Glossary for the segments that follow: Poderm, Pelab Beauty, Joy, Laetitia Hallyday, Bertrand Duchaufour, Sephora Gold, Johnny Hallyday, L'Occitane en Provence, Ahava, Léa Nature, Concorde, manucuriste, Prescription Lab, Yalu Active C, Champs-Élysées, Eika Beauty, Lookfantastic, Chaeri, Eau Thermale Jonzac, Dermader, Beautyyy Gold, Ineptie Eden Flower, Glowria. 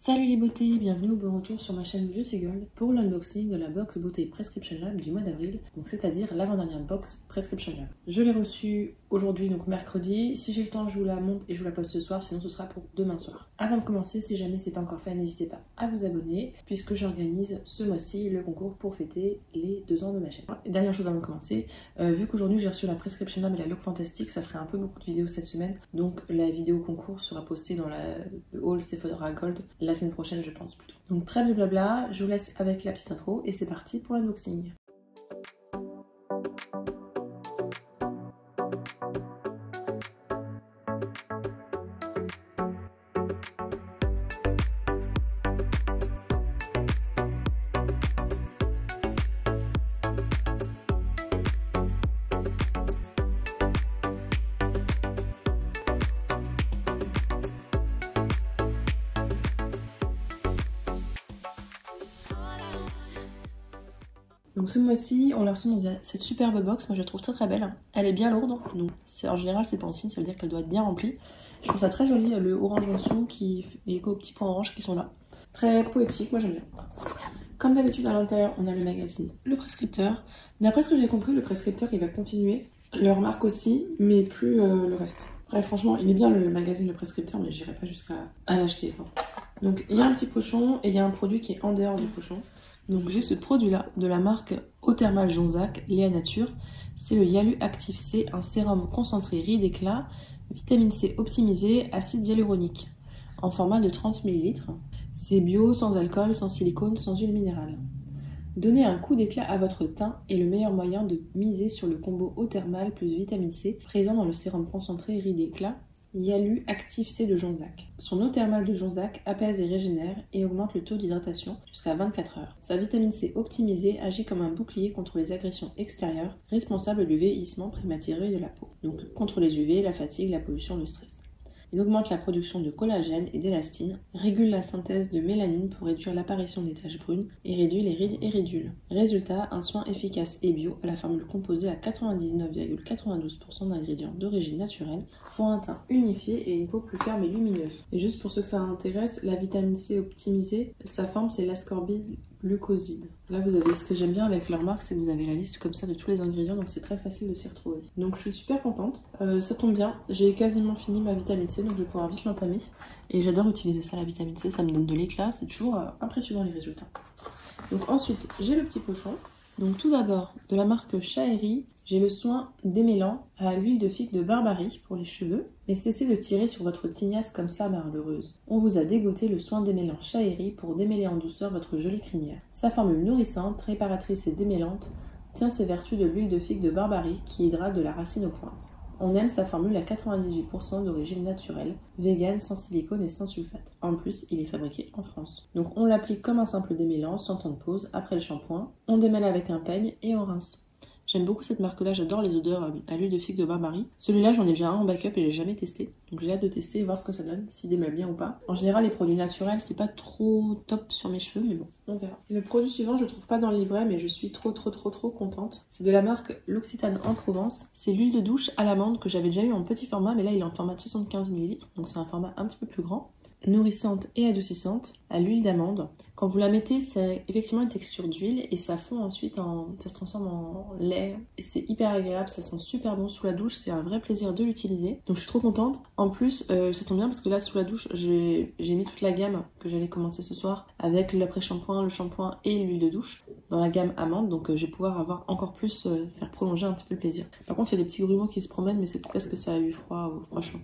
Salut les beautés, bienvenue au bon retour sur ma chaîne Beautyyy Gold pour l'unboxing de la box beauté Prescription Lab du mois d'avril, donc c'est-à-dire l'avant-dernière box Prescription Lab. Je l'ai reçue aujourd'hui, donc mercredi. Si j'ai le temps, je vous la monte et je vous la poste ce soir, sinon ce sera pour demain soir. Avant de commencer, si jamais c'est pas encore fait, n'hésitez pas à vous abonner puisque j'organise ce mois-ci le concours pour fêter les 2 ans de ma chaîne. Dernière chose avant de commencer, vu qu'aujourd'hui j'ai reçu la Prescription Lab et la Lookfantastic, ça ferait un peu beaucoup de vidéos cette semaine, donc la vidéo concours sera postée dans le hall Sephora Gold la semaine prochaine, je pense plutôt. Donc trêve de blabla, je vous laisse avec la petite intro et c'est parti pour l'unboxing. Donc ce mois-ci, on l'a reçu dans cette superbe box, moi je la trouve très très belle. Elle est bien lourde, donc en général c'est pas un signe, ça veut dire qu'elle doit être bien remplie. Je trouve ça très joli, le orange en dessous qui est écho aux petits points orange qui sont là. Très poétique, moi j'aime bien. Comme d'habitude à l'intérieur, on a le magazine, le prescripteur. D'après ce que j'ai compris, le prescripteur il va continuer, leur marque aussi, mais plus le reste. Bref, franchement, il est bien le magazine, le prescripteur, mais j'irai pas jusqu'à l'acheter. Donc il y a un petit pochon et il y a un produit qui est en dehors du pochon. Donc j'ai ce produit là de la marque Eau Thermale Jonzac, Léa Nature. C'est le Yalu Active C, un sérum concentré ride éclat, vitamine C optimisé, acide hyaluronique, en format de 30 ml. C'est bio, sans alcool, sans silicone, sans huile minérale. Donner un coup d'éclat à votre teint est le meilleur moyen de miser sur le combo Eau Thermale plus vitamine C présent dans le sérum concentré ride éclat Yalu Active C de Jonzac. Son eau thermale de Jonzac apaise et régénère et augmente le taux d'hydratation jusqu'à 24 heures. Sa vitamine C optimisée agit comme un bouclier contre les agressions extérieures responsables du vieillissement prématuré de la peau. Donc contre les UV, la fatigue, la pollution, le stress. Il augmente la production de collagène et d'élastine, régule la synthèse de mélanine pour réduire l'apparition des taches brunes et réduit les rides et ridules. Résultat, un soin efficace et bio à la formule composée à 99,92% d'ingrédients d'origine naturelle pour un teint unifié et une peau plus ferme et lumineuse. Et juste pour ceux que ça intéresse, la vitamine C optimisée, sa forme c'est l'ascorbide glucoside. Là vous avez ce que j'aime bien avec leur marque, c'est que vous avez la liste comme ça de tous les ingrédients, donc c'est très facile de s'y retrouver. Donc je suis super contente, ça tombe bien, j'ai quasiment fini ma vitamine C, donc je vais pouvoir vite l'entamer. Et j'adore utiliser ça, la vitamine C, ça me donne de l'éclat, c'est toujours impressionnant les résultats. Donc ensuite j'ai le petit pochon. Donc tout d'abord de la marque Chaeri, j'ai le soin démêlant à l'huile de figue de Barbarie pour les cheveux. Mais cessez de tirer sur votre tignasse comme ça, malheureuse. On vous a dégoté le soin démêlant Chaeri pour démêler en douceur votre jolie crinière. Sa formule nourrissante, réparatrice et démêlante tient ses vertus de l'huile de figue de Barbarie qui hydrate de la racine aux pointes. On aime sa formule à 98% d'origine naturelle, vegan, sans silicone et sans sulfate. En plus, il est fabriqué en France. Donc on l'applique comme un simple démêlant, sans temps de pause, après le shampoing. On démêle avec un peigne et on rince. J'aime beaucoup cette marque-là, j'adore les odeurs à l'huile de figue de Barbarie. Celui-là, j'en ai déjà un en backup et je l'ai jamais testé. Donc j'ai hâte de tester et voir ce que ça donne, s'il démêle bien ou pas. En général, les produits naturels, c'est pas trop top sur mes cheveux, mais bon, on verra. Le produit suivant, je le trouve pas dans le livret, mais je suis trop contente. C'est de la marque L'Occitane en Provence. C'est l'huile de douche à l'amande que j'avais déjà eu en petit format, mais là, il est en format de 75 ml, donc c'est un format un petit peu plus grand. Nourrissante et adoucissante à l'huile d'amande. Quand vous la mettez, c'est effectivement une texture d'huile et ça fond ensuite, ça se transforme en lait. C'est hyper agréable, ça sent super bon sous la douche, c'est un vrai plaisir de l'utiliser. Donc je suis trop contente. En plus, ça tombe bien parce que là, sous la douche, j'ai mis toute la gamme que j'allais commencer ce soir avec l'après-shampoing, le shampoing et l'huile de douche dans la gamme amande. Donc je vais pouvoir avoir encore plus, faire prolonger un petit peu le plaisir. Par contre, il y a des petits grumeaux qui se promènent, mais c'est parce que ça a eu froid, franchement.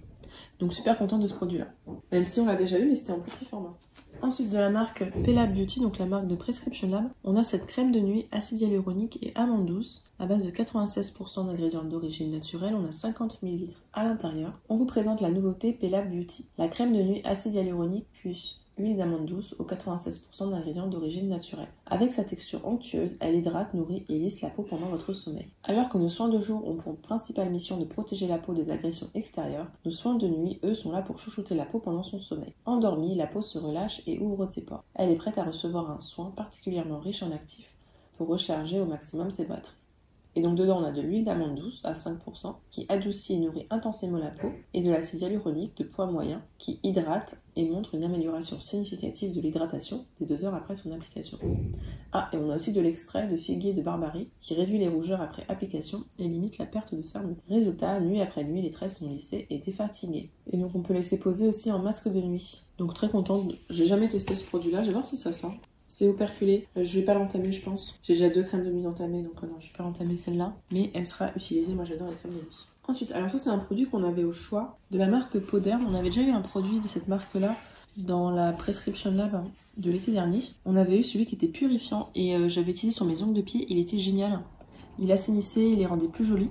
Donc super contente de ce produit là, même si on l'a déjà eu mais c'était en petit format. Ensuite de la marque Pelab Beauty, donc la marque de Prescription Lab, on a cette crème de nuit acide hyaluronique et amande douce à base de 96% d'ingrédients d'origine naturelle, on a 50 ml à l'intérieur. On vous présente la nouveauté Pelab Beauty, la crème de nuit acide hyaluronique plus huile d'amande douce aux 96% d'ingrédients d'origine naturelle. Avec sa texture onctueuse, elle hydrate, nourrit et lisse la peau pendant votre sommeil. Alors que nos soins de jour ont pour principale mission de protéger la peau des agressions extérieures, nos soins de nuit, eux, sont là pour chouchouter la peau pendant son sommeil. Endormie, la peau se relâche et ouvre ses pores. Elle est prête à recevoir un soin particulièrement riche en actifs pour recharger au maximum ses batteries. Et donc dedans, on a de l'huile d'amande douce à 5% qui adoucit et nourrit intensément la peau et de l'acide hyaluronique de poids moyen qui hydrate et montre une amélioration significative de l'hydratation des 2 heures après son application. Ah, et on a aussi de l'extrait de figuier de Barbarie qui réduit les rougeurs après application et limite la perte de fermeté. Résultat, nuit après nuit, les tresses sont lissées et défatiguées. Et donc on peut laisser poser aussi en masque de nuit. Donc très contente, j'ai jamais testé ce produit-là, je vais voir si ça sent. C'est operculé, je vais pas l'entamer je pense. J'ai déjà 2 crèmes de nuit entamées donc non, je vais pas l'entamer celle-là. Mais elle sera utilisée, moi j'adore les crèmes de nuit. Ensuite, alors ça c'est un produit qu'on avait au choix de la marque Poderm. On avait déjà eu un produit de cette marque-là dans la Prescription Lab de l'été dernier. On avait eu celui qui était purifiant et j'avais utilisé sur mes ongles de pied, il était génial. Il assainissait, il les rendait plus jolis.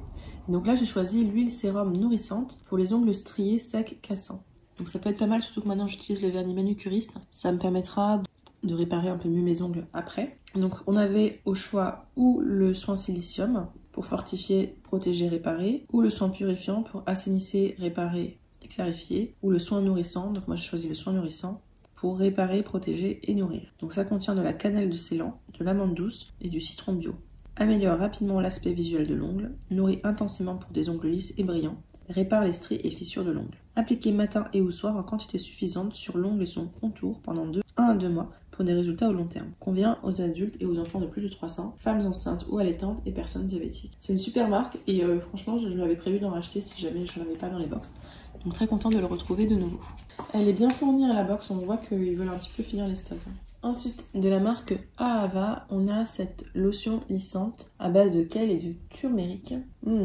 Et donc là j'ai choisi l'huile sérum nourrissante pour les ongles striés, secs, cassants. Donc ça peut être pas mal, surtout que maintenant j'utilise le vernis manucuriste. Ça me permettra de réparer un peu mieux mes ongles après. Donc on avait au choix ou le soin silicium pour fortifier, protéger, réparer, ou le soin purifiant pour assainir, réparer et clarifier, ou le soin nourrissant, donc moi j'ai choisi le soin nourrissant, pour réparer, protéger et nourrir. Donc ça contient de la cannelle de Ceylan, de l'amande douce et du citron bio. Améliore rapidement l'aspect visuel de l'ongle, nourrit intensément pour des ongles lisses et brillants, répare les stries et fissures de l'ongle. Appliquez matin et ou soir en quantité suffisante sur l'ongle et son contour pendant 1 à 2 mois pour des résultats au long terme. Convient aux adultes et aux enfants de plus de 300, femmes enceintes ou allaitantes et personnes diabétiques. C'est une super marque et franchement je l'avais prévu d'en racheter si jamais je n'avais pas dans les box. Donc très contente de le retrouver de nouveau. Elle est bien fournie à la box, on voit qu'ils veulent un petit peu finir les stocks. Ensuite, de la marque Ahava, on a cette lotion lissante à base de kale et de turmeric.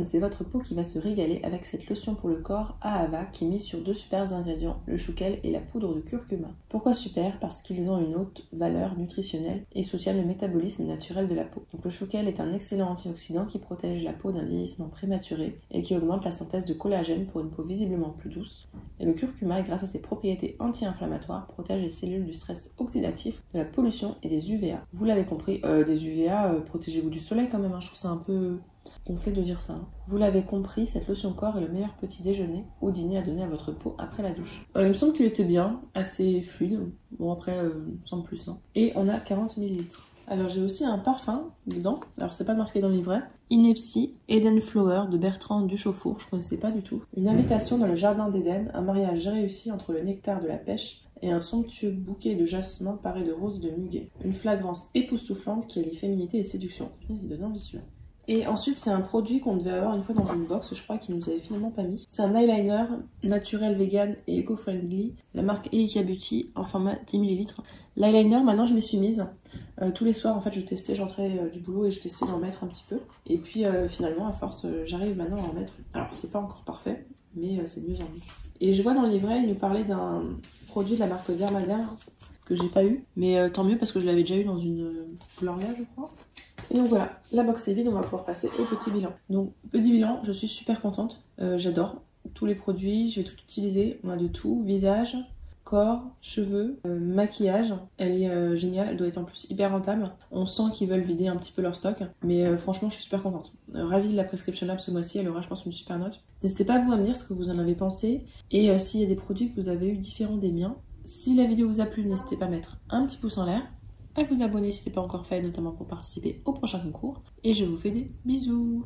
C'est votre peau qui va se régaler avec cette lotion pour le corps Ahava qui mise sur 2 super ingrédients, le chou kale et la poudre de curcuma. Pourquoi super? Parce qu'ils ont une haute valeur nutritionnelle et soutiennent le métabolisme naturel de la peau. Donc le chou kale est un excellent antioxydant qui protège la peau d'un vieillissement prématuré et qui augmente la synthèse de collagène pour une peau visiblement plus douce. Et le curcuma, grâce à ses propriétés anti-inflammatoires, protège les cellules du stress oxydatif, de la pollution et des UVA. Vous l'avez compris, des UVA, protégez-vous du soleil quand même, hein, je trouve ça un peu gonflé de dire ça. Hein. Vous l'avez compris, cette lotion corps est le meilleur petit déjeuner ou dîner à donner à votre peau après la douche. Il me semble qu'il était bien, assez fluide, bon après sans plus. Hein. Et on a 40 ml. Alors j'ai aussi un parfum dedans, alors c'est pas marqué dans le livret. Ineptie Eden Flower de Bertrand Duchaufour, je connaissais pas du tout. Une invitation dans le jardin d'Éden, un mariage réussi entre le nectar de la pêche et un somptueux bouquet de jasmin paré de roses et de muguet. Une flagrance époustouflante qui allie féminité et séduction. C'est de l'ambitieux. Et ensuite, c'est un produit qu'on devait avoir une fois dans une box, je crois qu'ils nous avaient finalement pas mis. C'est un eyeliner naturel, vegan et eco-friendly, la marque Eika Beauty, en format 10 ml. L'eyeliner, maintenant je m'y suis mise. Tous les soirs, en fait, je testais, j'entrais du boulot et je testais d'en mettre un petit peu. Et puis finalement, à force, j'arrive maintenant à en mettre. Alors, c'est pas encore parfait, mais c'est de mieux en mieux. Et je vois dans le livret, il nous parlait d'un produit de la marque Dermader que j'ai pas eu, mais tant mieux parce que je l'avais déjà eu dans une Gloria, je crois. Et donc voilà, la box est vide, on va pouvoir passer au petit bilan. Donc petit bilan, je suis super contente, j'adore tous les produits, je vais tout utiliser, on a de tout, visage, corps, cheveux, maquillage. Elle est géniale, elle doit être en plus hyper rentable. On sent qu'ils veulent vider un petit peu leur stock, mais franchement je suis super contente. Ravie de la Prescription Lab ce mois-ci, elle aura je pense une super note. N'hésitez pas à vous à me dire ce que vous en avez pensé et s'il y a des produits que vous avez eu différents des miens. Si la vidéo vous a plu, n'hésitez pas à mettre un petit pouce en l'air, à vous abonner si ce n'est pas encore fait, notamment pour participer au prochain concours. Et je vous fais des bisous.